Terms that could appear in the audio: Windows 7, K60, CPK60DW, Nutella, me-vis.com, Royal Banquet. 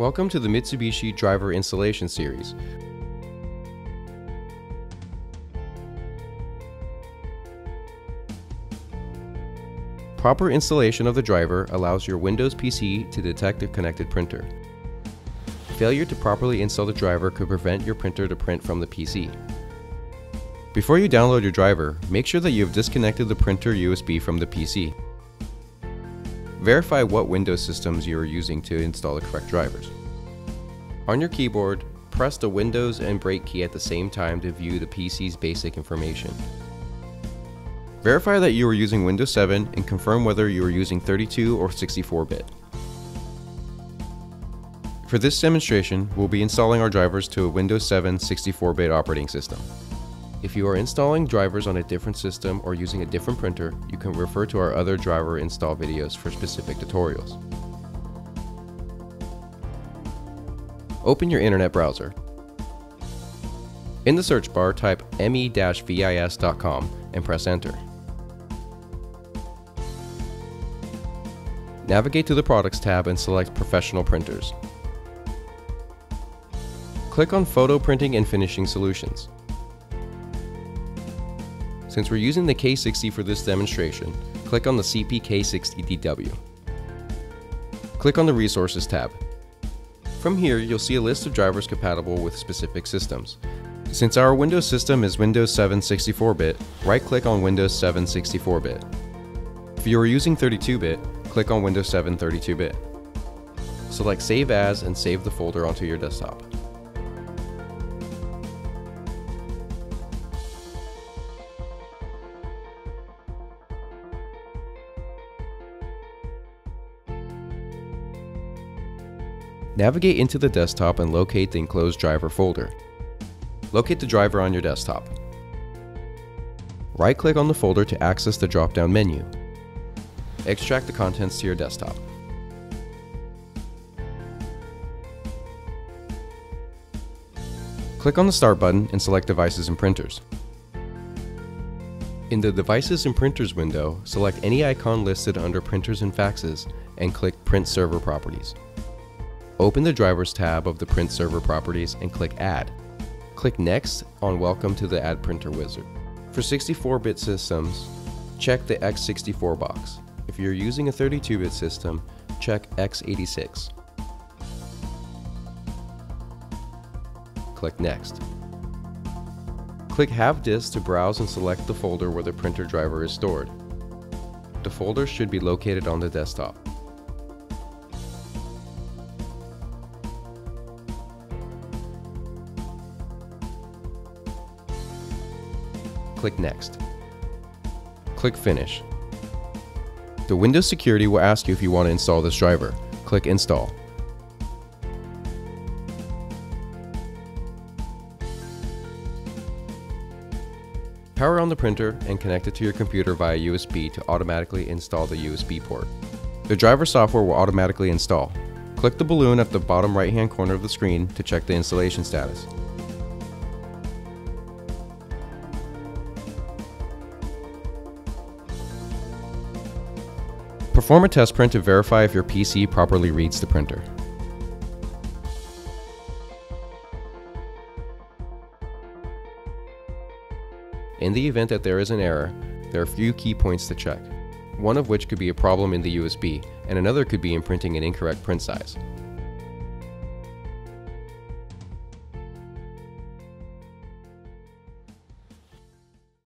Welcome to the Mitsubishi Driver Installation Series. Proper installation of the driver allows your Windows PC to detect a connected printer. Failure to properly install the driver could prevent your printer to print from the PC. Before you download your driver, make sure that you have disconnected the printer USB from the PC. Verify what Windows systems you are using to install the correct drivers. On your keyboard, press the Windows and Break key at the same time to view the PC's basic information. Verify that you are using Windows 7 and confirm whether you are using 32 or 64-bit. For this demonstration, we'll be installing our drivers to a Windows 7 64-bit operating system. If you are installing drivers on a different system or using a different printer, you can refer to our other driver install videos for specific tutorials. Open your internet browser. In the search bar, type me-vis.com and press enter. Navigate to the Products tab and select Professional Printers. Click on Photo Printing and Finishing Solutions. Since we're using the K60 for this demonstration, click on the CPK60DW. Click on the Resources tab. From here, you'll see a list of drivers compatible with specific systems. Since our Windows system is Windows 7 64-bit, right-click on Windows 7 64-bit. If you are using 32-bit, click on Windows 7 32-bit. Select Save As and save the folder onto your desktop. Navigate into the desktop and locate the enclosed driver folder. Locate the driver on your desktop. Right-click on the folder to access the drop-down menu. Extract the contents to your desktop. Click on the Start button and select Devices and Printers. In the Devices and Printers window, select any icon listed under Printers and Faxes and click Print Server Properties. Open the Drivers tab of the Print Server Properties and click Add. Click Next on Welcome to the Add Printer Wizard. For 64-bit systems, check the X64 box. If you're using a 32-bit system, check X86. Click Next. Click Have Disk to browse and select the folder where the printer driver is stored. The folder should be located on the desktop. Click Next. Click Finish. The Windows security will ask you if you want to install this driver. Click Install. Power on the printer and connect it to your computer via USB to automatically install the USB port. The driver software will automatically install. Click the balloon at the bottom right-hand corner of the screen to check the installation status. Perform a test print to verify if your PC properly reads the printer. In the event that there is an error, there are a few key points to check, one of which could be a problem in the USB, and another could be in printing an incorrect print size.